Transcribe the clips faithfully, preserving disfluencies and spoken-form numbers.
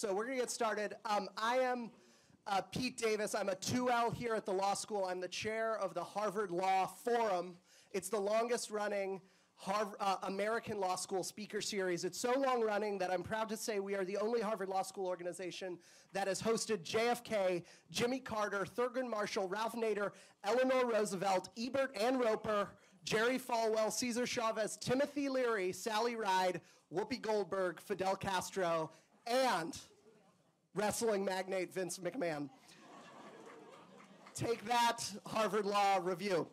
So we're going to get started. Um, I am uh, Pete Davis. I'm a two L here at the law school. I'm the chair of the Harvard Law Forum. It's the longest running Harvard, uh, American Law School speaker series. It's so long running that I'm proud to say we are the only Harvard Law School organization that has hosted J F K, Jimmy Carter, Thurgood Marshall, Ralph Nader, Eleanor Roosevelt, Ebert Ann Roper, Jerry Falwell, Cesar Chavez, Timothy Leary, Sally Ride, Whoopi Goldberg, Fidel Castro, and wrestling magnate Vince McMahon. Take that, Harvard Law Review.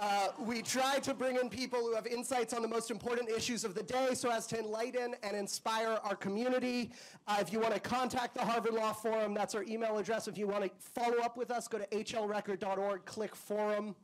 Uh, we try to bring in people who have insights on the most important issues of the day so as to enlighten and inspire our community. Uh, if you want to contact the Harvard Law Forum, that's our email address. If you want to follow up with us, go to H L record dot org, click forum.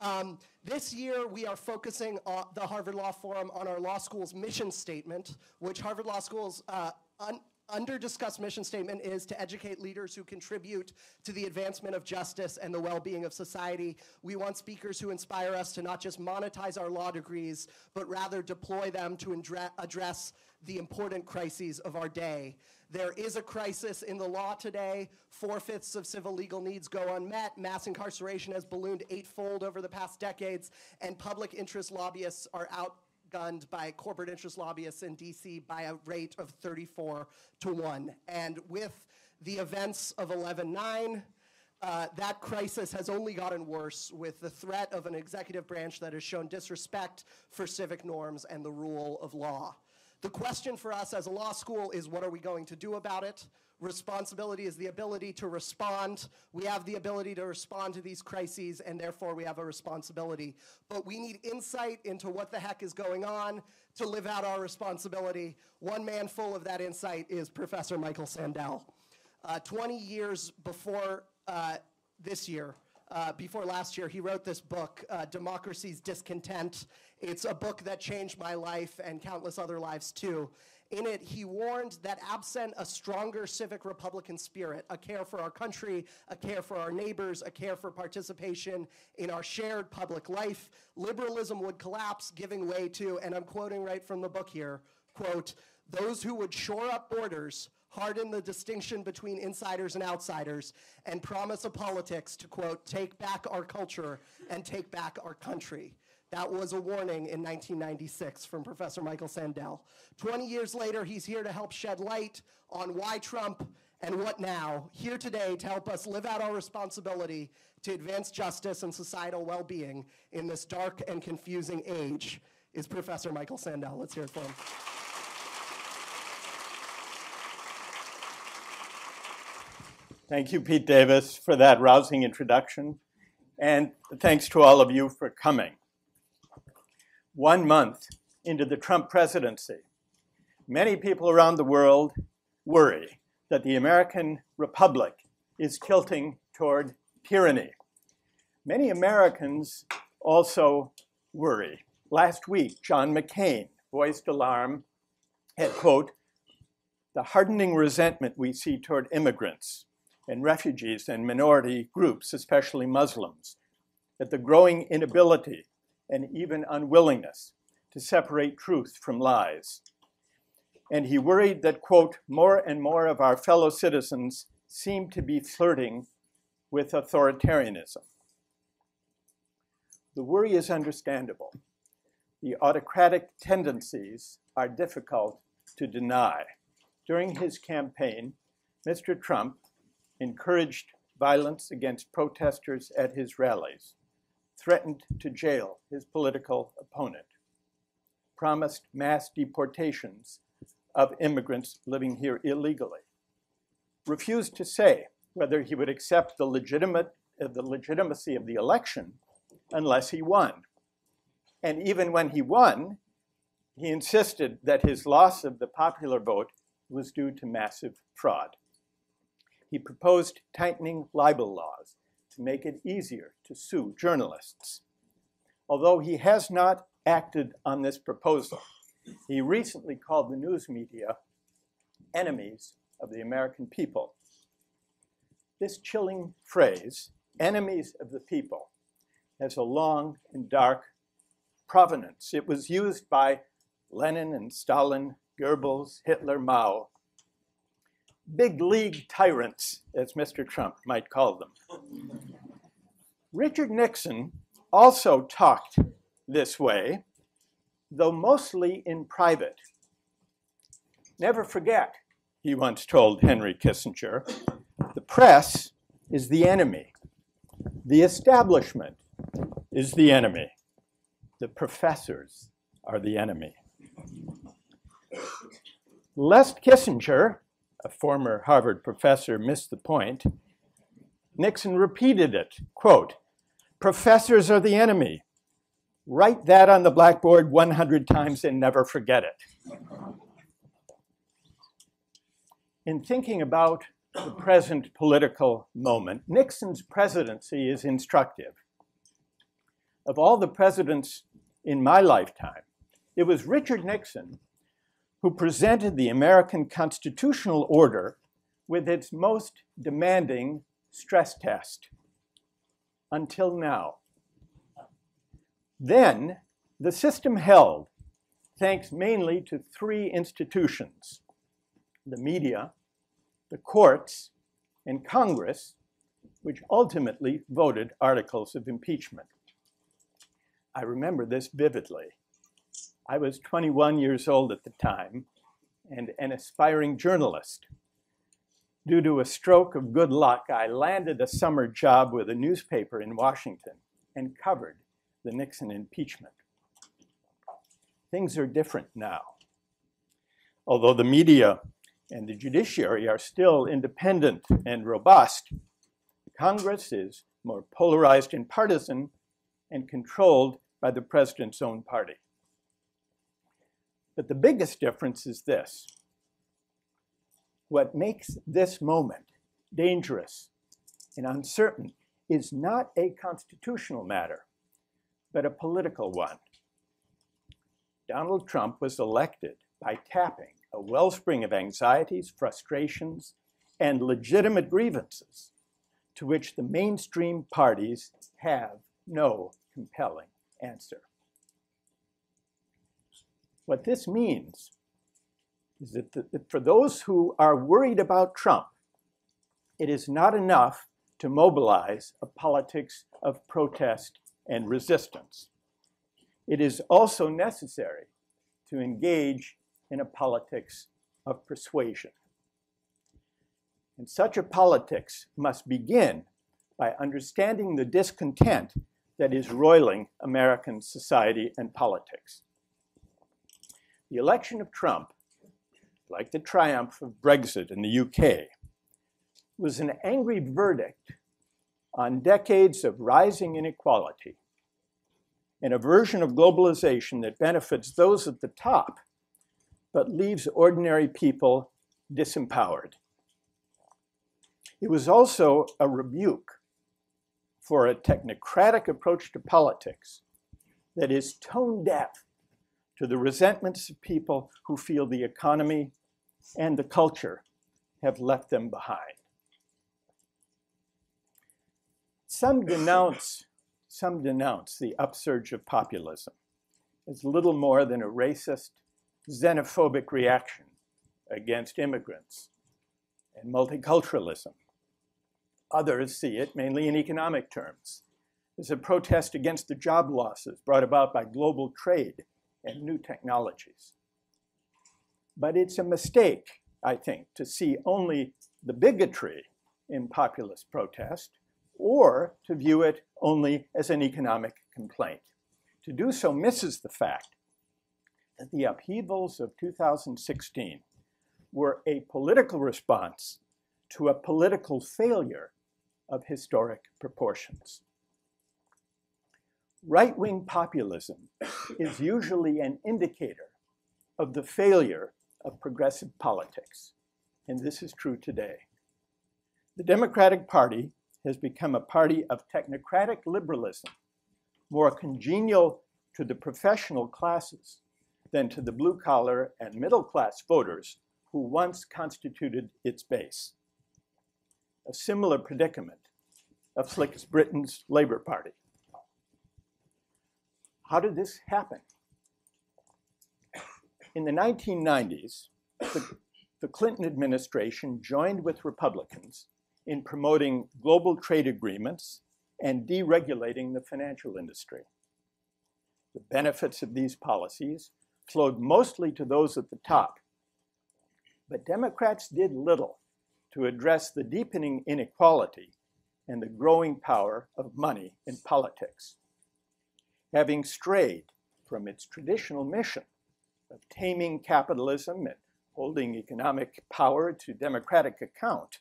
Um, this year, we are focusing on the Harvard Law Forum on our law school's mission statement, which Harvard Law School's uh, un under-discussed mission statement is to educate leaders who contribute to the advancement of justice and the well-being of society. We want speakers who inspire us to not just monetize our law degrees, but rather deploy them to address the important crises of our day. There is a crisis in the law today. Four-fifths of civil legal needs go unmet. Mass incarceration has ballooned eightfold over the past decades, and public interest lobbyists are outgunned by corporate interest lobbyists in D C by a rate of thirty-four to one. And with the events of eleven nine, Uh, that crisis has only gotten worse with the threat of an executive branch that has shown disrespect for civic norms and the rule of law. The question for us as a law school is, what are we going to do about it? Responsibility is the ability to respond. We have the ability to respond to these crises, and therefore we have a responsibility. But we need insight into what the heck is going on to live out our responsibility. One man full of that insight is Professor Michael Sandel. Uh, twenty years before uh, this year, Uh, before last year, he wrote this book, uh, Democracy's Discontent. It's a book that changed my life and countless other lives too. In it, he warned that absent a stronger civic Republican spirit, a care for our country, a care for our neighbors, a care for participation in our shared public life, liberalism would collapse, giving way to, and I'm quoting right from the book here, quote, "those who would shore up borders, harden the distinction between insiders and outsiders, and promise a politics to, quote, take back our culture and take back our country." That was a warning in nineteen ninety-six from Professor Michael Sandel. twenty years later, he's here to help shed light on why Trump and what now, here today to help us live out our responsibility to advance justice and societal well-being in this dark and confusing age is Professor Michael Sandel. Let's hear it for him. Thank you, Pete Davis, for that rousing introduction, and thanks to all of you for coming. One month into the Trump presidency, many people around the world worry that the American Republic is tilting toward tyranny. Many Americans also worry. Last week, John McCain voiced alarm at, quote, "the hardening resentment we see toward immigrants and refugees and minority groups, especially Muslims, that the growing inability and even unwillingness to separate truth from lies." And he worried that, quote, "more and more of our fellow citizens seem to be flirting with authoritarianism." The worry is understandable. The autocratic tendencies are difficult to deny. During his campaign, Mister Trump encouraged violence against protesters at his rallies, threatened to jail his political opponent, promised mass deportations of immigrants living here illegally, refused to say whether he would accept the, legitimate, uh, the legitimacy of the election unless he won. And even when he won, he insisted that his loss of the popular vote was due to massive fraud. He proposed tightening libel laws to make it easier to sue journalists. Although he has not acted on this proposal, he recently called the news media enemies of the American people. This chilling phrase, enemies of the people, has a long and dark provenance. It was used by Lenin and Stalin, Goebbels, Hitler, Mao, big league tyrants, as Mister Trump might call them. Richard Nixon also talked this way, though mostly in private. Never forget, he once told Henry Kissinger, the press is the enemy. The establishment is the enemy. The professors are the enemy. Lest Kissinger, a former Harvard professor, missed the point, Nixon repeated it, quote, professors are the enemy. Write that on the blackboard one hundred times and never forget it. In thinking about the present political moment, Nixon's presidency is instructive. Of all the presidents in my lifetime, it was Richard Nixon who presented the American constitutional order with its most demanding stress test, until now. Then the system held, thanks mainly to three institutions, the media, the courts, and Congress, which ultimately voted articles of impeachment. I remember this vividly. I was twenty-one years old at the time and an aspiring journalist. Due to a stroke of good luck, I landed a summer job with a newspaper in Washington and covered the Nixon impeachment. Things are different now. Although the media and the judiciary are still independent and robust, Congress is more polarized and partisan and controlled by the president's own party. But the biggest difference is this. What makes this moment dangerous and uncertain is not a constitutional matter, but a political one. Donald Trump was elected by tapping a wellspring of anxieties, frustrations, and legitimate grievances to which the mainstream parties have no compelling answer. What this means is that, the, that for those who are worried about Trump, it is not enough to mobilize a politics of protest and resistance. It is also necessary to engage in a politics of persuasion. And such a politics must begin by understanding the discontent that is roiling American society and politics. The election of Trump, like the triumph of Brexit in the U K, was an angry verdict on decades of rising inequality and a version of globalization that benefits those at the top but leaves ordinary people disempowered. It was also a rebuke for a technocratic approach to politics that is tone deaf to the resentments of people who feel the economy and the culture have left them behind. Some denounce, some denounce the upsurge of populism as little more than a racist, xenophobic reaction against immigrants and multiculturalism. Others see it, mainly in economic terms, as a protest against the job losses brought about by global trade and new technologies. But it's a mistake, I think, to see only the bigotry in populist protest or to view it only as an economic complaint. To do so misses the fact that the upheavals of two thousand sixteen were a political response to a political failure of historic proportions. Right-wing populism is usually an indicator of the failure of progressive politics, and this is true today. The Democratic Party has become a party of technocratic liberalism, more congenial to the professional classes than to the blue-collar and middle-class voters who once constituted its base. A similar predicament afflicts Britain's Labour Party. How did this happen? In the nineteen nineties, the the Clinton administration joined with Republicans in promoting global trade agreements and deregulating the financial industry. The benefits of these policies flowed mostly to those at the top, but Democrats did little to address the deepening inequality and the growing power of money in politics. Having strayed from its traditional mission of taming capitalism and holding economic power to democratic account,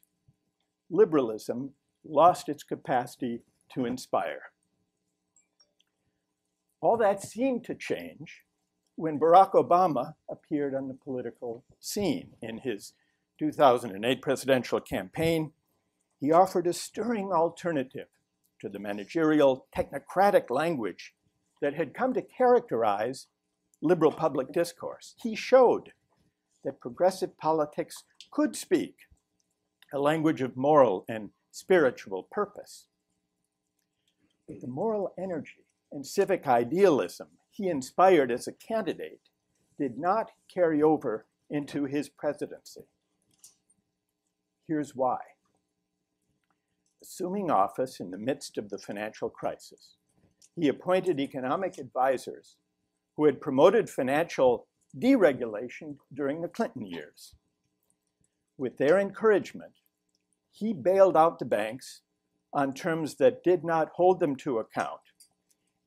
liberalism lost its capacity to inspire. All that seemed to change when Barack Obama appeared on the political scene. In his two thousand eight presidential campaign, he offered a stirring alternative to the managerial technocratic language that had come to characterize liberal public discourse. He showed that progressive politics could speak a language of moral and spiritual purpose. But the moral energy and civic idealism he inspired as a candidate did not carry over into his presidency. Here's why. Assuming office in the midst of the financial crisis, he appointed economic advisors who had promoted financial deregulation during the Clinton years. With their encouragement, he bailed out the banks on terms that did not hold them to account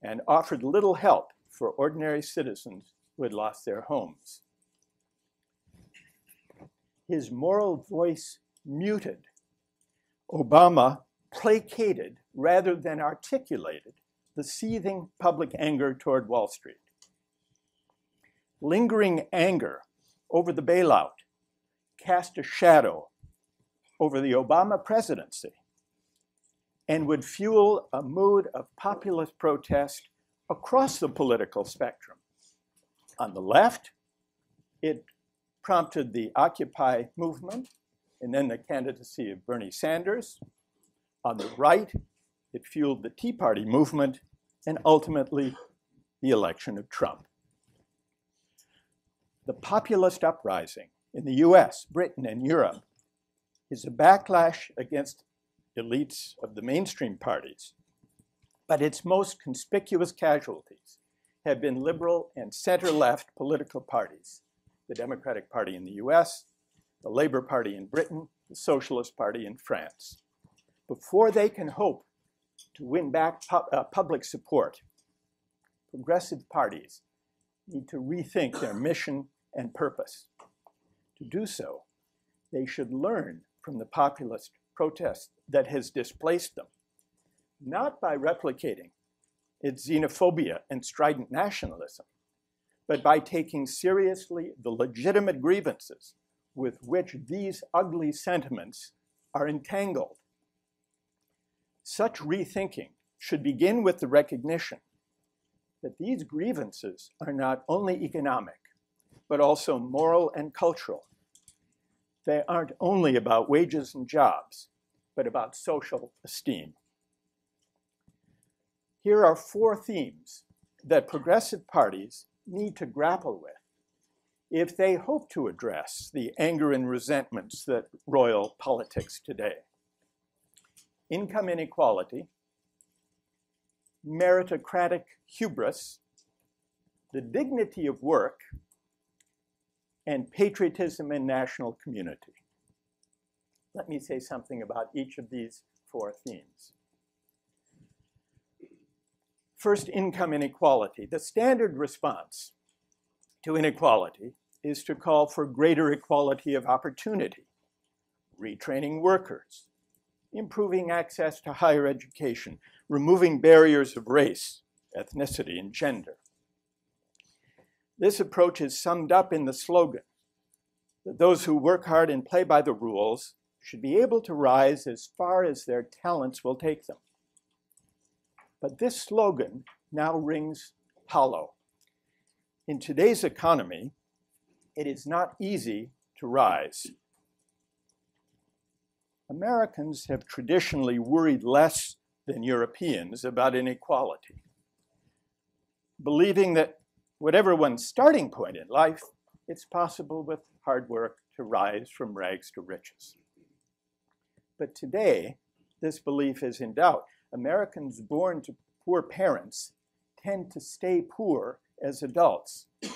and offered little help for ordinary citizens who had lost their homes. His moral voice muted, Obama placated rather than articulated the seething public anger toward Wall Street. Lingering anger over the bailout cast a shadow over the Obama presidency and would fuel a mood of populist protest across the political spectrum. On the left, it prompted the Occupy movement and then the candidacy of Bernie Sanders. On the right, it fueled the Tea Party movement and ultimately the election of Trump. The populist uprising in the U S, Britain, and Europe is a backlash against elites of the mainstream parties, but its most conspicuous casualties have been liberal and center-left political parties, the Democratic Party in the U S, the Labour Party in Britain, the Socialist Party in France. Before they can hope to win back pu- uh, public support, progressive parties need to rethink their mission and purpose. To do so, they should learn from the populist protest that has displaced them, not by replicating its xenophobia and strident nationalism, but by taking seriously the legitimate grievances with which these ugly sentiments are entangled. Such rethinking should begin with the recognition that these grievances are not only economic, but also moral and cultural. They aren't only about wages and jobs, but about social esteem. Here are four themes that progressive parties need to grapple with if they hope to address the anger and resentments that roil politics today. Income inequality, meritocratic hubris, the dignity of work, and patriotism and national community. Let me say something about each of these four themes. First, income inequality. The standard response to inequality is to call for greater equality of opportunity, retraining workers, improving access to higher education, removing barriers of race, ethnicity, and gender. This approach is summed up in the slogan that those who work hard and play by the rules should be able to rise as far as their talents will take them. But this slogan now rings hollow. In today's economy, it is not easy to rise. Americans have traditionally worried less than Europeans about inequality, believing that whatever one's starting point in life, it's possible with hard work to rise from rags to riches. But today, this belief is in doubt. Americans born to poor parents tend to stay poor as adults. In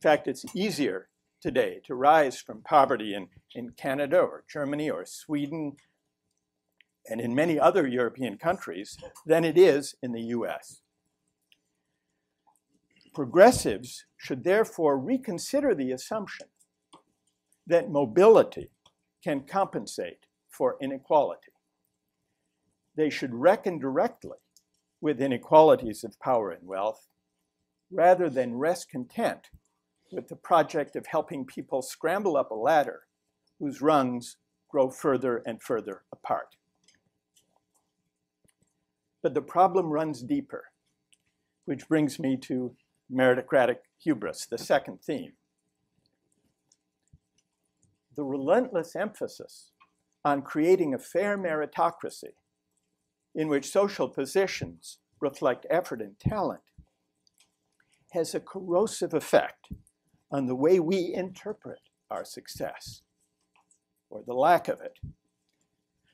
fact, it's easier today to rise from poverty in, in Canada or Germany or Sweden and in many other European countries than it is in the U S. Progressives should therefore reconsider the assumption that mobility can compensate for inequality. They should reckon directly with inequalities of power and wealth rather than rest content with the project of helping people scramble up a ladder whose rungs grow further and further apart. But the problem runs deeper, which brings me to meritocratic hubris, the second theme. The relentless emphasis on creating a fair meritocracy in which social positions reflect effort and talent has a corrosive effect on the way we interpret our success, or the lack of it.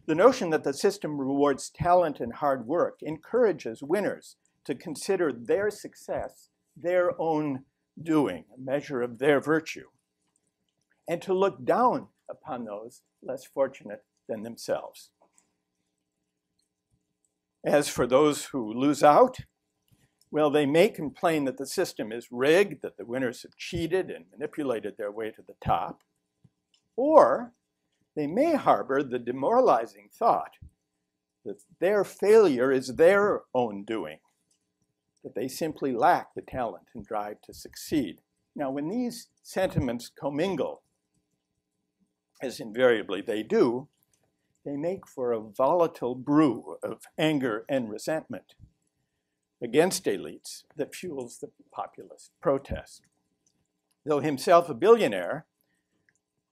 The notion that the system rewards talent and hard work encourages winners to consider their success their own doing, a measure of their virtue, and to look down upon those less fortunate than themselves. As for those who lose out, well, they may complain that the system is rigged, that the winners have cheated and manipulated their way to the top, or they may harbor the demoralizing thought that their failure is their own doing, that they simply lack the talent and drive to succeed. Now, when these sentiments commingle, as invariably they do, they make for a volatile brew of anger and resentment against elites that fuels the populist protest. Though himself a billionaire,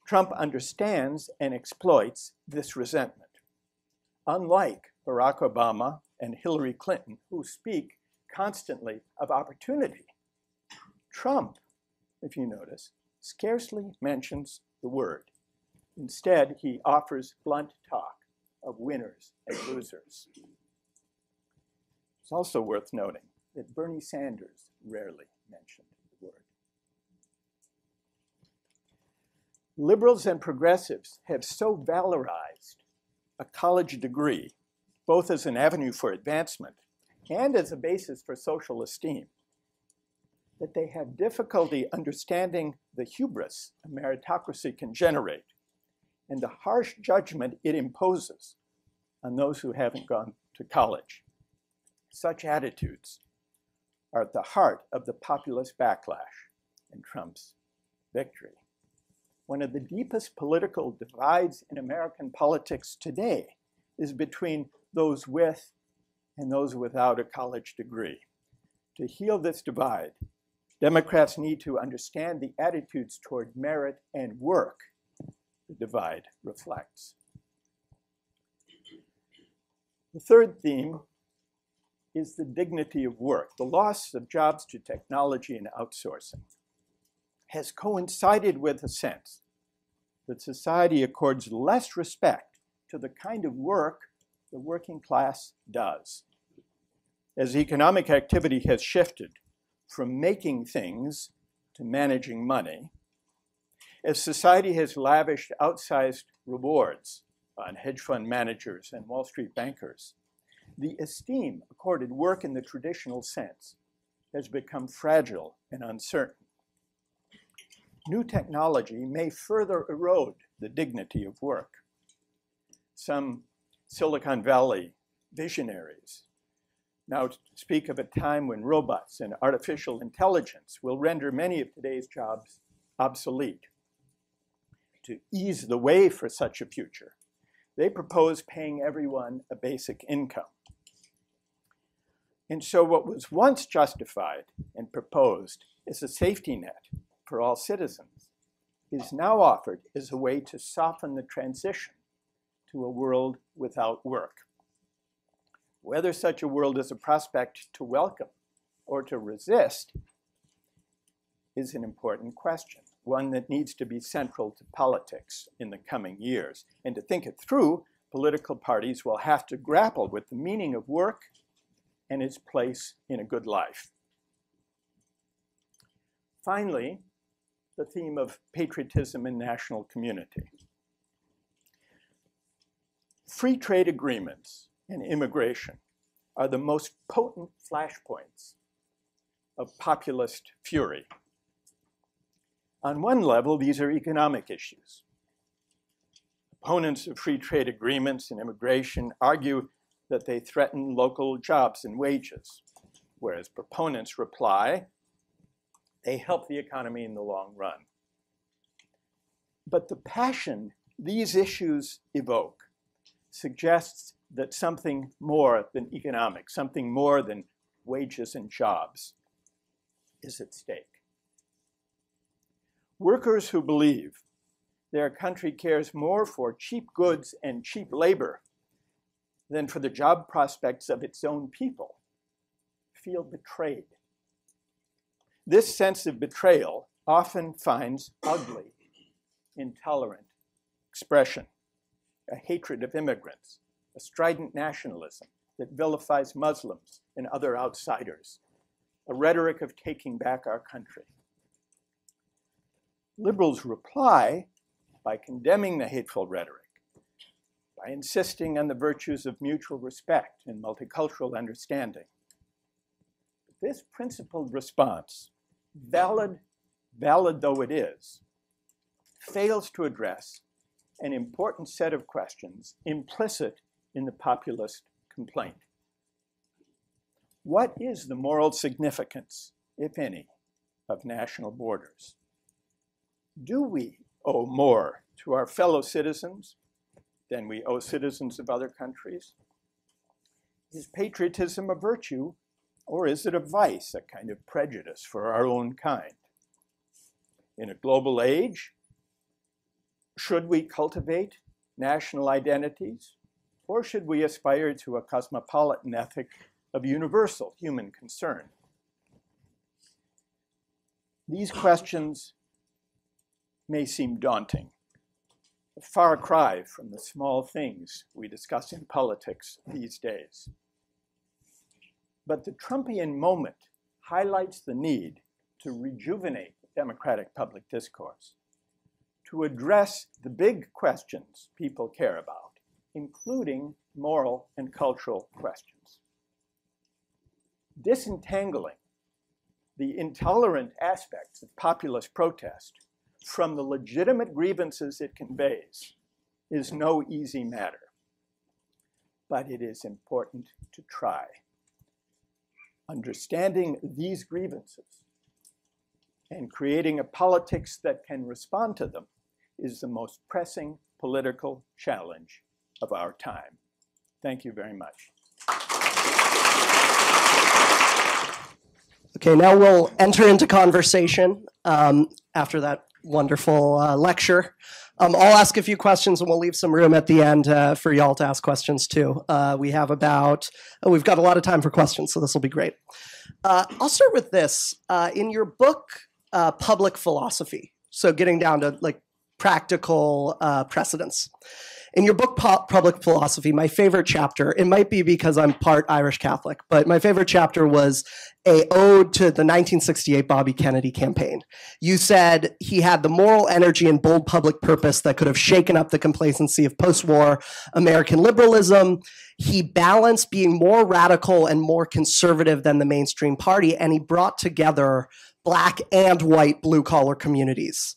Trump understands and exploits this resentment, unlike Barack Obama and Hillary Clinton, who speak constantly of opportunity. Trump, if you notice, scarcely mentions the word. Instead, he offers blunt talk of winners and losers. It's also worth noting that Bernie Sanders rarely mentioned the word. Liberals and progressives have so valorized a college degree, both as an avenue for advancement and as a basis for social esteem, that they have difficulty understanding the hubris a meritocracy can generate and the harsh judgment it imposes on those who haven't gone to college. Such attitudes are at the heart of the populist backlash and Trump's victory. One of the deepest political divides in American politics today is between those with and those without a college degree. To heal this divide, Democrats need to understand the attitudes toward merit and work the divide reflects. The third theme is the dignity of work. The loss of jobs to technology and outsourcing has coincided with a sense that society accords less respect to the kind of work the working class does. As economic activity has shifted from making things to managing money, as society has lavished outsized rewards on hedge fund managers and Wall Street bankers, the esteem accorded work in the traditional sense has become fragile and uncertain. New technology may further erode the dignity of work. Some Silicon Valley visionaries now speak of a time when robots and artificial intelligence will render many of today's jobs obsolete. To ease the way for such a future, they propose paying everyone a basic income. And so what was once justified and proposed as a safety net for all citizens is now offered as a way to soften the transition to a world without work. Whether such a world is a prospect to welcome or to resist is an important question. one that needs to be central to politics in the coming years. And to think it through, political parties will have to grapple with the meaning of work and its place in a good life. Finally, the theme of patriotism and national community. Free trade agreements and immigration are the most potent flashpoints of populist fury. On one level, these are economic issues. Opponents of free trade agreements and immigration argue that they threaten local jobs and wages, whereas proponents reply they help the economy in the long run. But the passion these issues evoke suggests that something more than economics, something more than wages and jobs is at stake. Workers who believe their country cares more for cheap goods and cheap labor than for the job prospects of its own people feel betrayed. This sense of betrayal often finds ugly, intolerant expression, a hatred of immigrants, a strident nationalism that vilifies Muslims and other outsiders, a rhetoric of taking back our country. Liberals reply by condemning the hateful rhetoric, by insisting on the virtues of mutual respect and multicultural understanding. This principled response, valid, valid though it is, fails to address an important set of questions implicit in the populist complaint. What is the moral significance, if any, of national borders? Do we owe more to our fellow citizens than we owe citizens of other countries? Is patriotism a virtue, or is it a vice, a kind of prejudice for our own kind? In a global age, should we cultivate national identities, or should we aspire to a cosmopolitan ethic of universal human concern? These questions may seem daunting, a far cry from the small things we discuss in politics these days. But the Trumpian moment highlights the need to rejuvenate democratic public discourse, to address the big questions people care about, including moral and cultural questions. Disentangling the intolerant aspects of populist protest from the legitimate grievances it conveys is no easy matter, but it is important to try. Understanding these grievances and creating a politics that can respond to them is the most pressing political challenge of our time. Thank you very much. Okay, now we'll enter into conversation um, after that wonderful uh, lecture. Um, I'll ask a few questions and we'll leave some room at the end uh, for y'all to ask questions too. Uh, we have about, oh, we've got a lot of time for questions, so this will be great. Uh, I'll start with this. Uh, in your book, uh, Public Philosophy, so getting down to like practical uh, precedents. In your book, Public Philosophy, my favorite chapter, it might be because I'm part Irish Catholic, but my favorite chapter was a ode to the nineteen sixty-eight Bobby Kennedy campaign. You said he had the moral energy and bold public purpose that could have shaken up the complacency of post-war American liberalism. He balanced being more radical and more conservative than the mainstream party, and he brought together black and white blue-collar communities.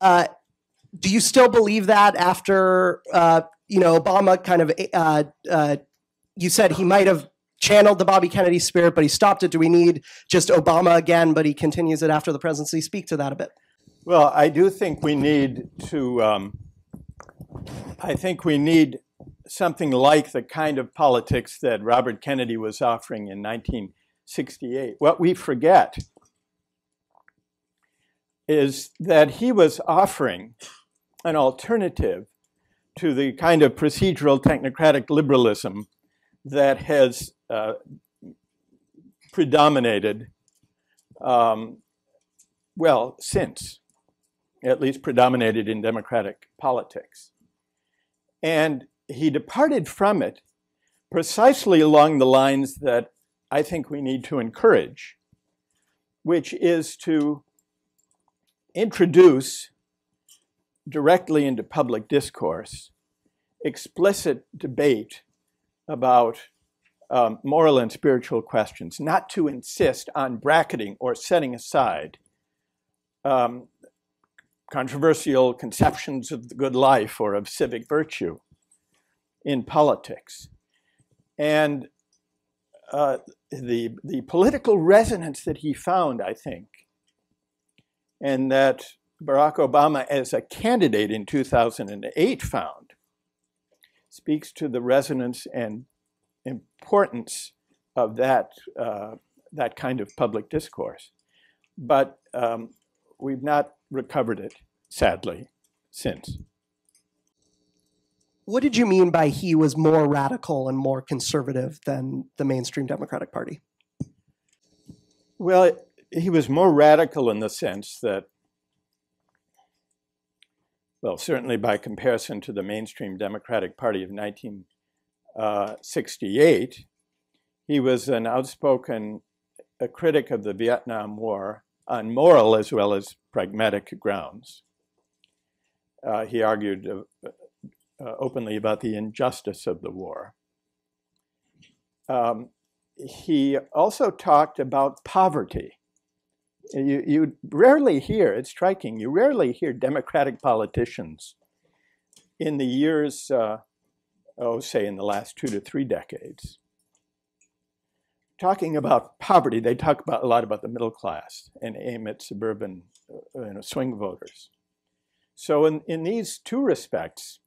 Uh, Do you still believe that after, uh, you know, Obama kind of, uh, uh, you said he might have channeled the Bobby Kennedy spirit, but he stopped it. Do we need just Obama again, but he continues it after the presidency? Speak to that a bit. Well, I do think we need to, um, I think we need something like the kind of politics that Robert Kennedy was offering in nineteen sixty-eight. What we forget is that he was offering an alternative to the kind of procedural technocratic liberalism that has uh, predominated, um, well, since. at least predominated in democratic politics. And he departed from it precisely along the lines that I think we need to encourage, which is to introduce directly into public discourse explicit debate about um, moral and spiritual questions, not to insist on bracketing or setting aside um, controversial conceptions of the good life or of civic virtue in politics. And uh, the, the political resonance that he found, I think, and that Barack Obama as a candidate in two thousand eight found, speaks to the resonance and importance of that, uh, that kind of public discourse. But um, we've not recovered it, sadly, since. What did you mean by he was more radical and more conservative than the mainstream Democratic Party? Well, he was more radical in the sense that, well, certainly by comparison to the mainstream Democratic Party of nineteen sixty-eight, he was an outspoken a critic of the Vietnam War on moral as well as pragmatic grounds. Uh, he argued uh, uh, openly about the injustice of the war. Um, he also talked about poverty. You, you rarely hear, it's striking, you rarely hear Democratic politicians in the years, uh, oh, say in the last two to three decades, talking about poverty. They talk about a lot about the middle class and aim at suburban uh, you know, swing voters. So in, in these two respects,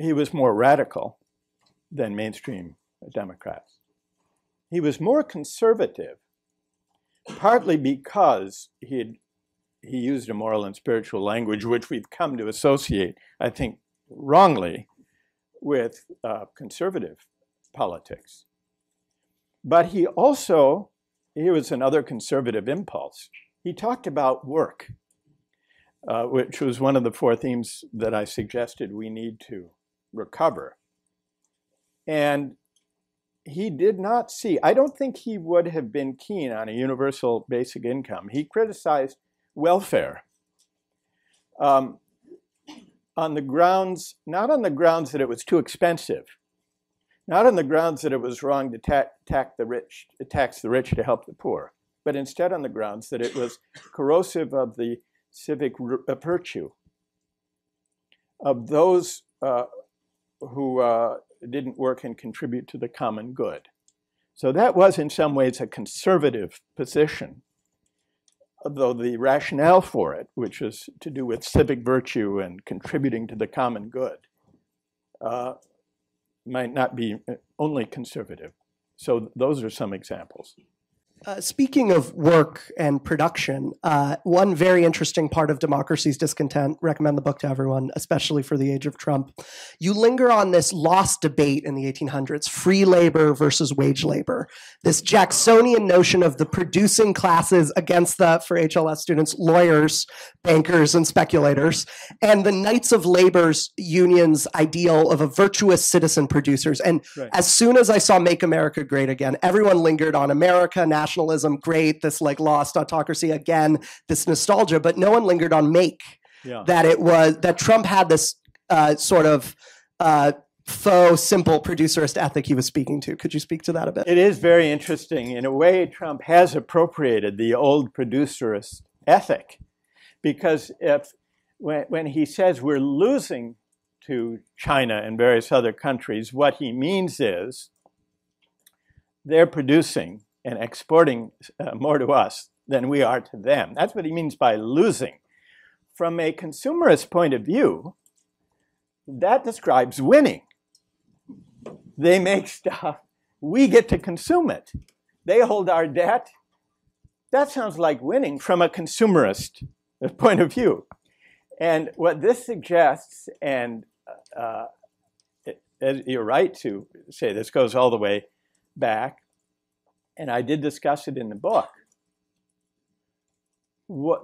he was more radical than mainstream Democrats. He was more conservative, partly because he, had, he used a moral and spiritual language, which we've come to associate, I think, wrongly with uh, conservative politics. But he also, here was another conservative impulse. He talked about work, uh, which was one of the four themes that I suggested we need to recover. And he did not see, I don't think he would have been keen on a universal basic income. He criticized welfare um, on the grounds, not on the grounds that it was too expensive, not on the grounds that it was wrong to ta tax the rich, to tax the rich to help the poor, but instead on the grounds that it was corrosive of the civic virtue of those uh, who uh, didn't work and contribute to the common good. So that was in some ways a conservative position, although the rationale for it, which is to do with civic virtue and contributing to the common good, uh, might not be only conservative. So those are some examples. Uh, speaking of work and production, uh, one very interesting part of Democracy's Discontent, recommend the book to everyone, especially for the age of Trump. You linger on this lost debate in the eighteen hundreds, free labor versus wage labor, this Jacksonian notion of the producing classes against the, for H L S students, lawyers, bankers, and speculators, and the Knights of Labor's union's ideal of a virtuous citizen producers. And right. As soon as I saw Make America Great Again, everyone lingered on America, national nationalism, great, this like lost autocracy, again, this nostalgia, but no one lingered on make. Yeah. That it was, that Trump had this uh, sort of uh, faux, simple producerist ethic he was speaking to. Could you speak to that a bit? It is very interesting. In a way, Trump has appropriated the old producerist ethic, because if when, when he says we're losing to China and various other countries, what he means is they're producing and exporting uh, more to us than we are to them. That's what he means by losing. From a consumerist point of view, that describes winning. They make stuff, we get to consume it. They hold our debt. That sounds like winning from a consumerist point of view. And what this suggests, and uh, it, you're right to say this goes all the way back, and I did discuss it in the book, what,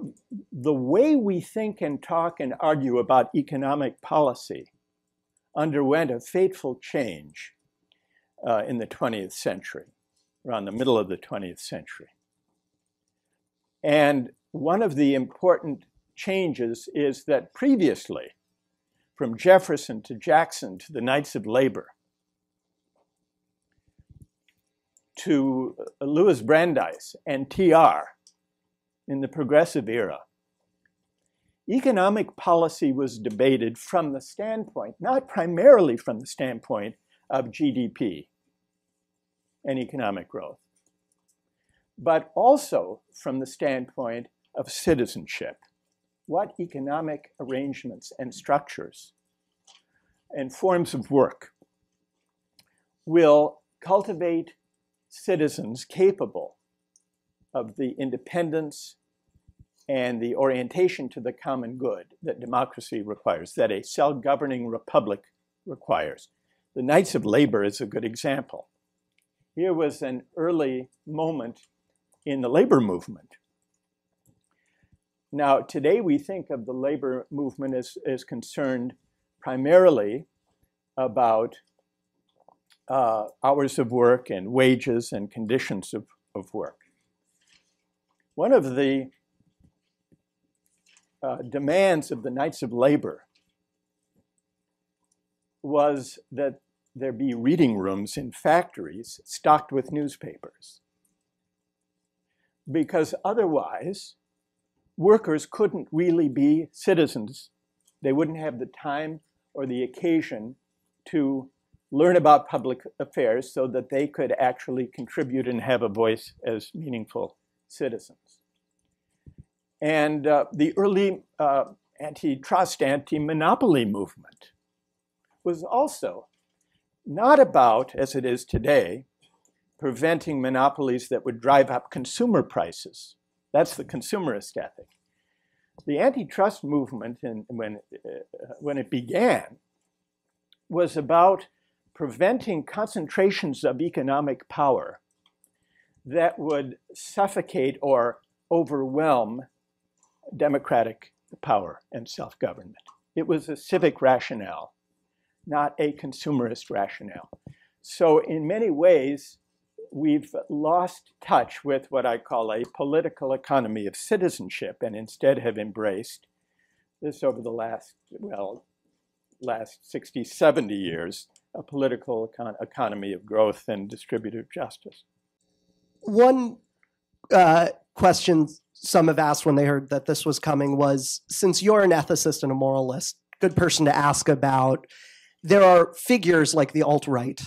the way we think and talk and argue about economic policy underwent a fateful change uh, in the twentieth century, around the middle of the twentieth century. And one of the important changes is that previously, from Jefferson to Jackson to the Knights of Labor, to Louis Brandeis and T R in the progressive era, economic policy was debated from the standpoint, not primarily from the standpoint of G D P and economic growth, but also from the standpoint of citizenship. What economic arrangements and structures and forms of work will cultivate citizens capable of the independence and the orientation to the common good that democracy requires, that a self-governing republic requires? The Knights of Labor is a good example. Here was an early moment in the labor movement. Now, today we think of the labor movement as, as concerned primarily about Uh, hours of work and wages and conditions of, of work. One of the uh, demands of the Knights of Labor was that there be reading rooms in factories stocked with newspapers, because otherwise workers couldn't really be citizens. They wouldn't have the time or the occasion to learn about public affairs so that they could actually contribute and have a voice as meaningful citizens. And uh, the early uh, antitrust, anti-monopoly movement was also not about, as it is today, preventing monopolies that would drive up consumer prices. That's the consumerist ethic. The antitrust movement, in, when, uh, when it began, was about preventing concentrations of economic power that would suffocate or overwhelm democratic power and self-government. It was a civic rationale, not a consumerist rationale. So in many ways, we've lost touch with what I call a political economy of citizenship, and instead have embraced this over the last, well, last sixty, seventy years, a political econ economy of growth and distributive justice. One uh, question some have asked when they heard that this was coming was, since you're an ethicist and a moralist, good person to ask about, there are figures like the alt-right,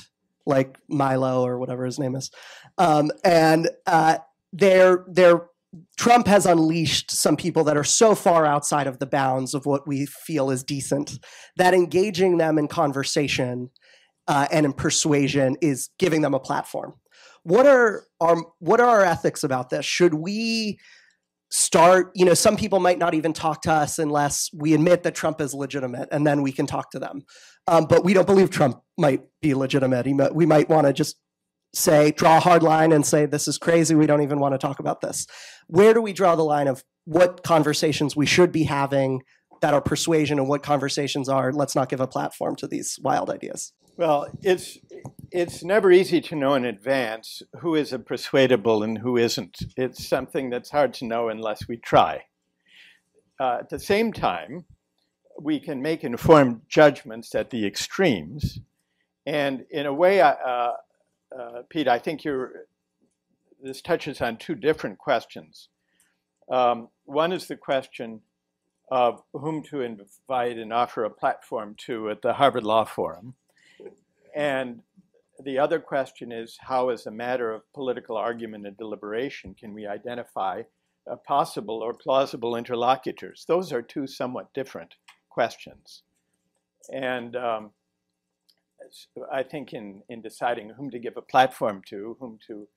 like Milo or whatever his name is, um, and uh, they're, they're, Trump has unleashed some people that are so far outside of the bounds of what we feel is decent that engaging them in conversation Uh, and in persuasion is giving them a platform. What are our what are our ethics about this? Should we start, you know, some people might not even talk to us unless we admit that Trump is legitimate, and then we can talk to them. Um, but we don't believe Trump might be legitimate. He might, we might want to just say, draw a hard line and say, this is crazy, we don't even want to talk about this. Where do we draw the line of what conversations we should be having that are persuasion, and what conversations are, let's not give a platform to these wild ideas? Well, it's, it's never easy to know in advance who is a persuadable and who isn't. It's something that's hard to know unless we try. Uh, at the same time, we can make informed judgments at the extremes. And in a way, uh, uh, Pete, I think you're, this touches on two different questions. Um, one is the question of whom to invite and offer a platform to at the Harvard Law Forum. And the other question is, how, as a matter of political argument and deliberation, can we identify uh, possible or plausible interlocutors? Those are two somewhat different questions. And um, I think in, in deciding whom to give a platform to, whom to,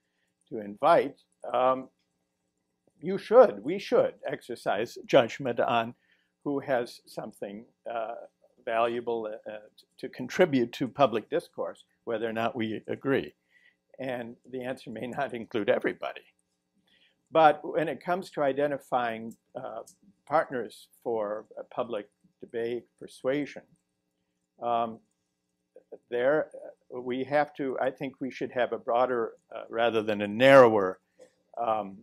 to invite, um, you should, we should exercise judgment on who has something uh, valuable uh, to contribute to public discourse, whether or not we agree. And the answer may not include everybody. But when it comes to identifying uh, partners for uh, public debate, persuasion, um, there uh, we have to, I think we should have a broader uh, rather than a narrower um,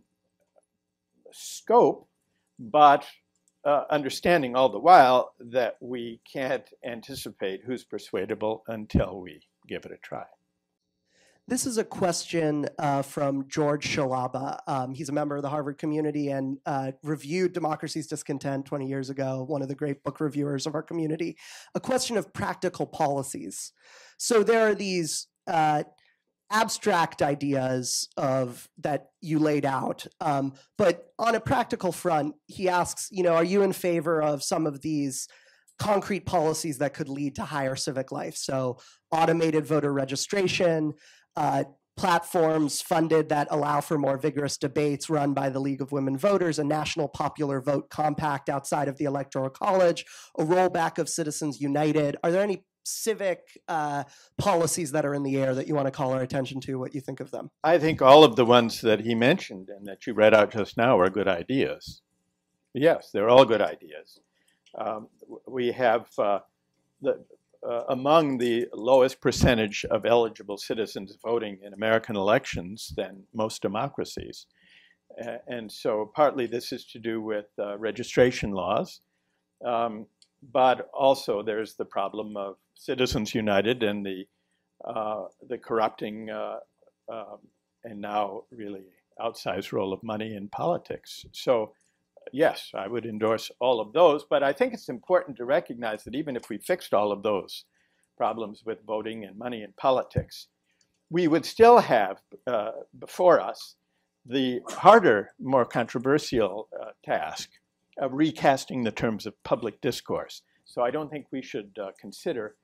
scope, but uh, understanding all the while that we can't anticipate who's persuadable until we give it a try. This is a question uh, from George Shalaba. Um, he's a member of the Harvard community and uh, reviewed Democracy's Discontent twenty years ago, one of the great book reviewers of our community. A question of practical policies. So there are these uh, abstract ideas of that you laid out. Um, but on a practical front, he asks, you know, are you in favor of some of these concrete policies that could lead to higher civic life? So automated voter registration, Uh, platforms funded that allow for more vigorous debates run by the League of Women Voters, a national popular vote compact outside of the Electoral College, a rollback of Citizens United. Are there any civic uh, policies that are in the air that you want to call our attention to, what you think of them? I think all of the ones that he mentioned and that you read out just now are good ideas. Yes, they're all good ideas. Um, we have uh, the Uh, among the lowest percentage of eligible citizens voting in American elections than most democracies. Uh, and so partly this is to do with uh, registration laws, um, but also there's the problem of Citizens United and the, uh, the corrupting uh, um, and now really outsized role of money in politics. So yes, I would endorse all of those, but I think it's important to recognize that even if we fixed all of those problems with voting and money and politics, we would still have uh, before us the harder, more controversial uh, task of recasting the terms of public discourse. So I don't think we should uh, consider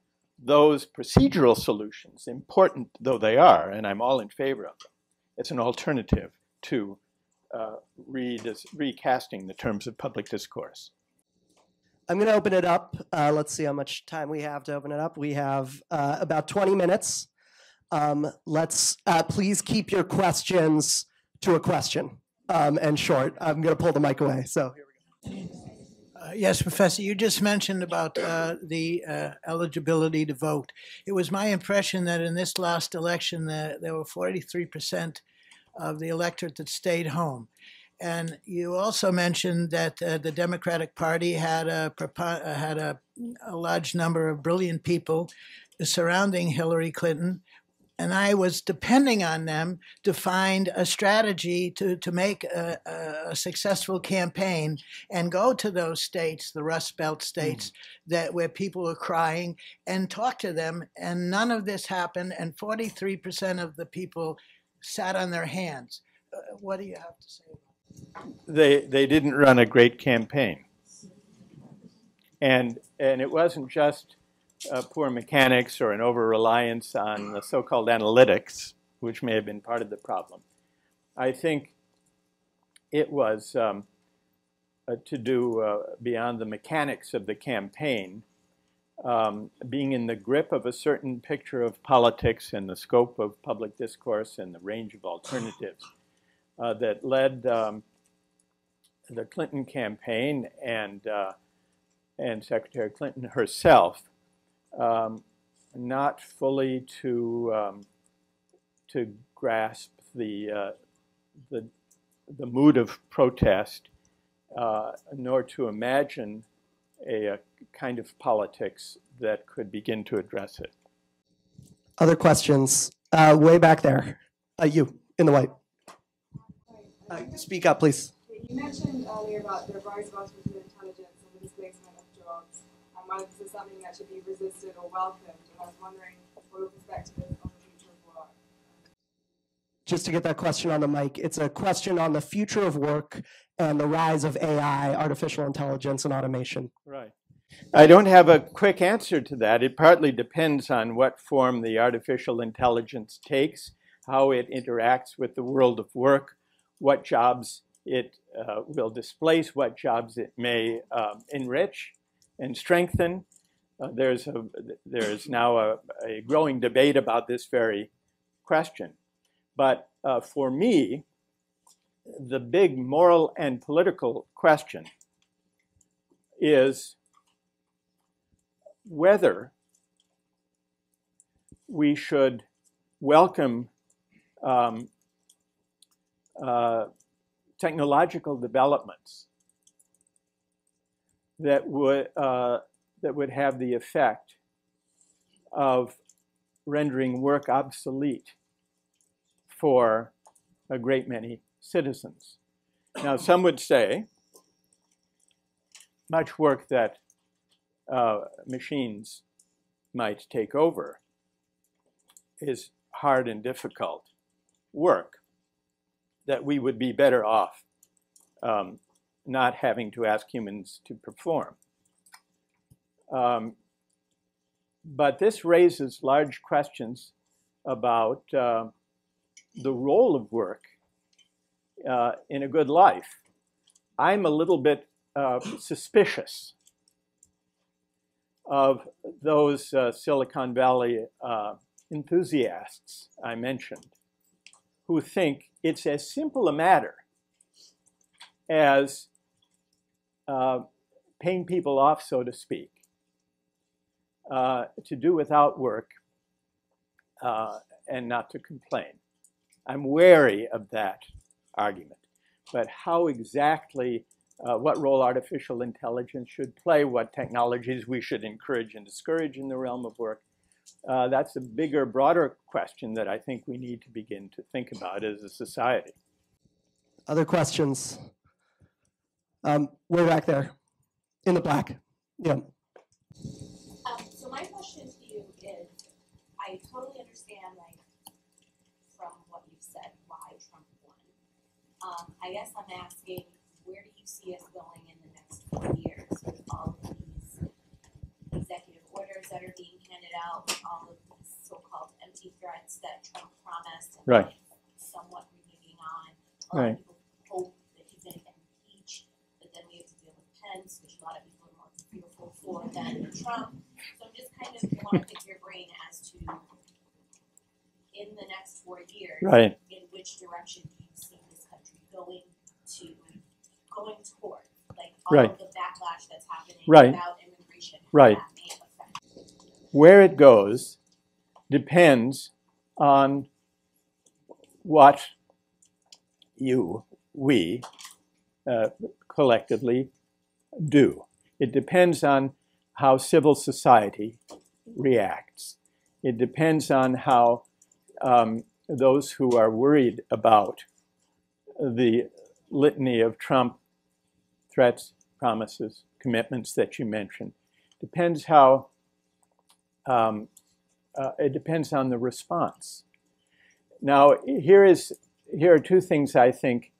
those procedural solutions, important though they are, and I'm all in favor of them. It's an alternative to Uh, recasting the terms of public discourse. I'm going to open it up. Uh, let's see how much time we have to open it up. We have uh, about twenty minutes. Um, let's uh, please keep your questions to a question um, and short. I'm going to pull the mic away. So here we go. Uh, yes, Professor, you just mentioned about uh, the uh, eligibility to vote. It was my impression that in this last election, uh, there were forty-three percent of the electorate that stayed home. And you also mentioned that uh, the Democratic Party had a had a, a large number of brilliant people surrounding Hillary Clinton, and I was depending on them to find a strategy to, to make a, a successful campaign and go to those states, the Rust Belt states, mm-hmm. that where people are crying, and talk to them, and none of this happened, and forty-three percent of the people sat on their hands. Uh, what do you have to say about that? They, they didn't run a great campaign. And, and it wasn't just uh, poor mechanics or an over-reliance on the so-called analytics, which may have been part of the problem. I think it was um, uh, to do uh, beyond the mechanics of the campaign, Um, being in the grip of a certain picture of politics and the scope of public discourse and the range of alternatives uh, that led um, the Clinton campaign and, uh, and Secretary Clinton herself um, not fully to, um, to grasp the, uh, the, the mood of protest, uh, nor to imagine A, a kind of politics that could begin to address it. Other questions? Uh, way back there. Uh, you, in the white. Uh, speak up, please. You mentioned earlier about the rise of artificial intelligence and the displacement of jobs, and whether this is something that should be resisted or welcomed. And I was wondering what your perspective is on the future of work. Just to get that question on the mic, it's a question on the future of work and the rise of A I, artificial intelligence, and automation. Right. I don't have a quick answer to that. It partly depends on what form the artificial intelligence takes, how it interacts with the world of work, what jobs it uh, will displace, what jobs it may um, enrich and strengthen. Uh, there's a, there's now a, a growing debate about this very question. But uh, for me, the big moral and political question is whether we should welcome um, uh, technological developments that would uh, that would have the effect of rendering work obsolete for a great many citizens. Now, some would say much work that uh, machines might take over is hard and difficult work that we would be better off um, not having to ask humans to perform. Um, but this raises large questions about uh, the role of work uh, in a good life. I'm a little bit uh, suspicious of those uh, Silicon Valley uh, enthusiasts I mentioned, who think it's as simple a matter as uh, paying people off, so to speak, uh, to do without work uh, and not to complain. I'm wary of that argument. But how exactly, uh, what role artificial intelligence should play, what technologies we should encourage and discourage in the realm of work, Uh, that's a bigger, broader question that I think we need to begin to think about as a society. Other questions? Um, way back there, in the black. Yeah. Um, so my question to you is, I totally understand, like, from what you've said, why Trump won. Um, I guess I'm asking, where do you see us going in the next few years with all of these executive orders that are being handed out, with all of these so-called empty threats that Trump promised and right. somewhat reneging on? A lot right. of people hope that he's going to get impeached, but then we have to deal with Pence, which a lot of people are more fearful for than Trump. So I'm just kind of want to pick your brain as to, in the next four years, right. in which direction do you see this country going to, going toward? Like all right. of the backlash that's happening right. about immigration. Right. Where it goes depends on what you, we, uh, collectively do. It depends on how civil society reacts. It depends on how um, those who are worried about the litany of Trump threats, promises, commitments that you mentioned. Depends how Um, uh, it depends on the response. Now, here is here are two things I think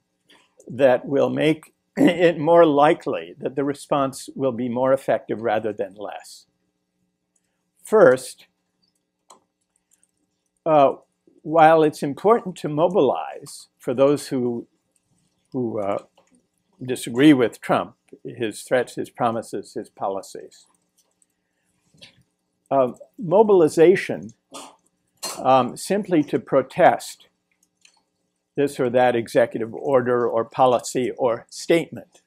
that will make it more likely that the response will be more effective rather than less. First, uh, while it's important to mobilize for those who who uh, disagree with Trump, his threats, his promises, his policies. Uh, mobilization um, simply to protest this or that executive order or policy or statement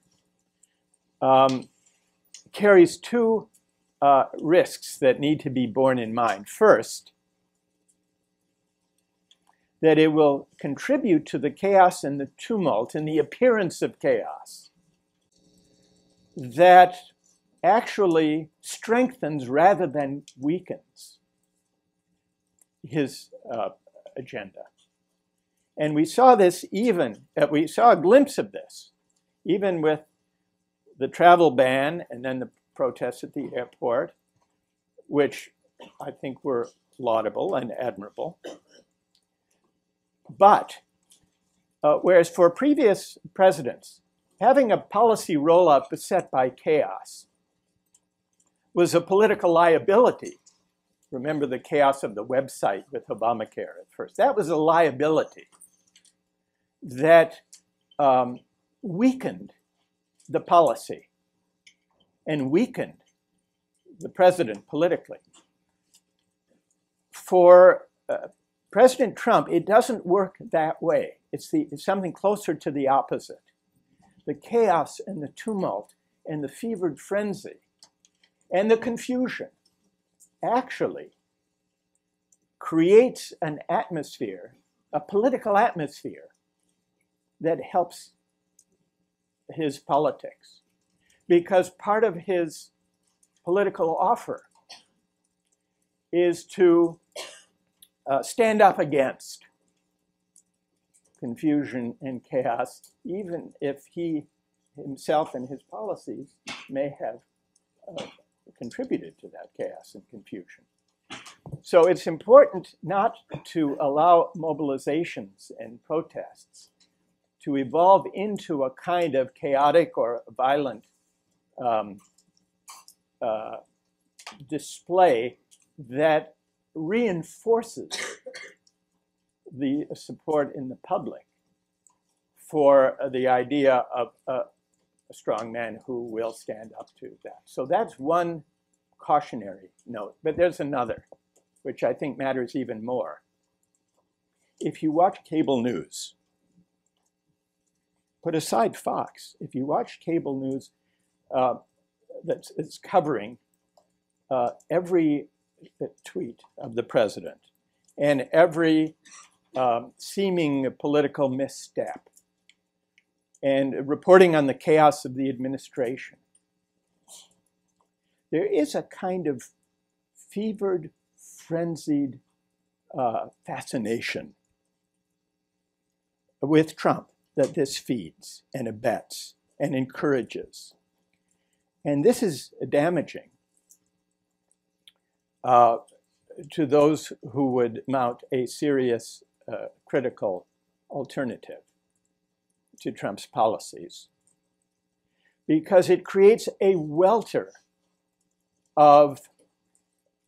um, carries two uh, risks that need to be borne in mind. First, that it will contribute to the chaos and the tumult and the appearance of chaos that actually strengthens rather than weakens his uh, agenda. And we saw this even, uh, we saw a glimpse of this, even with the travel ban and then the protests at the airport, which I think were laudable and admirable. But uh, whereas for previous presidents, having a policy rollout beset by chaos was a political liability. Remember the chaos of the website with Obamacare at first. That was a liability that um, weakened the policy and weakened the president politically. For uh, President Trump, it doesn't work that way. It's, the, it's something closer to the opposite. The chaos and the tumult and the fevered frenzy and the confusion actually creates an atmosphere, a political atmosphere, that helps his politics. Because part of his political offer is to uh, stand up against confusion and chaos, even if he himself and his policies may have uh, contributed to that chaos and confusion. So it's important not to allow mobilizations and protests to evolve into a kind of chaotic or violent um, uh, display that reinforces the support in the public for the idea of a, a strong man who will stand up to that. So that's one cautionary note, but there's another, which I think matters even more. If you watch cable news, put aside Fox, if you watch cable news uh, that's it's covering uh, every tweet of the president and every um, seeming political misstep and reporting on the chaos of the administration, there is a kind of fevered, frenzied uh, fascination with Trump that this feeds and abets and encourages. And this is damaging uh, to those who would mount a serious, uh, critical alternative to Trump's policies, because it creates a welter of,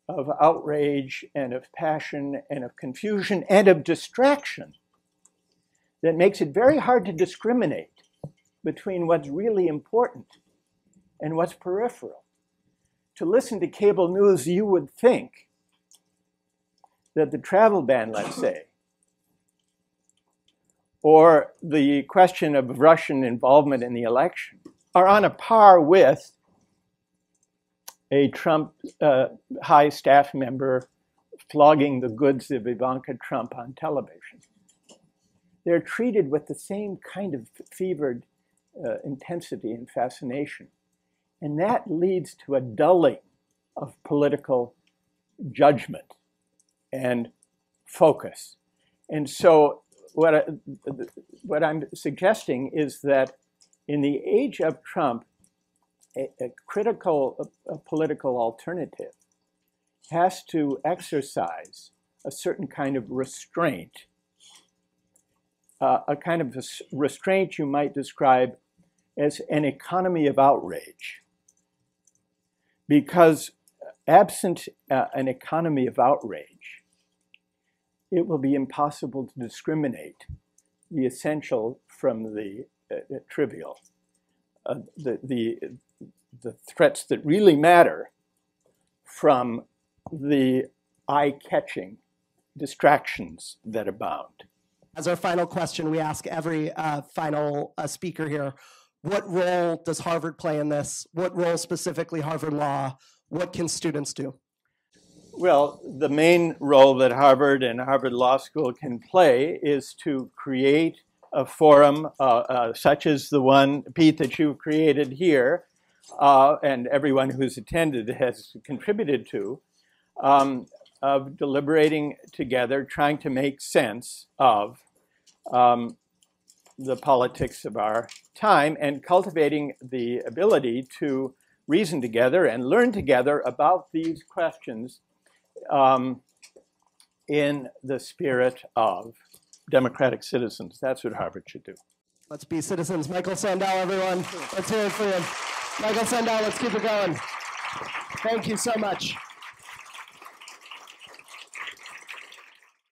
of outrage and of passion and of confusion and of distraction that makes it very hard to discriminate between what's really important and what's peripheral. To listen to cable news, you would think that the travel ban, let's say, or the question of Russian involvement in the election are on a par with a Trump uh, high staff member flogging the goods of Ivanka Trump on television. They're treated with the same kind of fevered uh, intensity and fascination. And that leads to a dulling of political judgment and focus. And so what, I, what I'm suggesting is that in the age of Trump, a, a critical a, a political alternative has to exercise a certain kind of restraint. Uh, a kind of restraint you might describe as an economy of outrage. Because absent uh, an economy of outrage, it will be impossible to discriminate the essential from the, uh, the trivial. Uh, the, the, the threats that really matter from the eye-catching distractions that abound. As our final question, we ask every uh, final uh, speaker here, what role does Harvard play in this? What role specifically Harvard Law? What can students do? Well, the main role that Harvard and Harvard Law School can play is to create a forum uh, uh, such as the one, Pete, that you've created here, uh, and everyone who's attended has contributed to, um, of deliberating together, trying to make sense of um, the politics of our time and cultivating the ability to reason together and learn together about these questions um, in the spirit of democratic citizens. That's what Harvard should do. Let's be citizens. Michael Sandel, everyone. Let's hear it for you. Michael Sandel, let's keep it going. Thank you so much.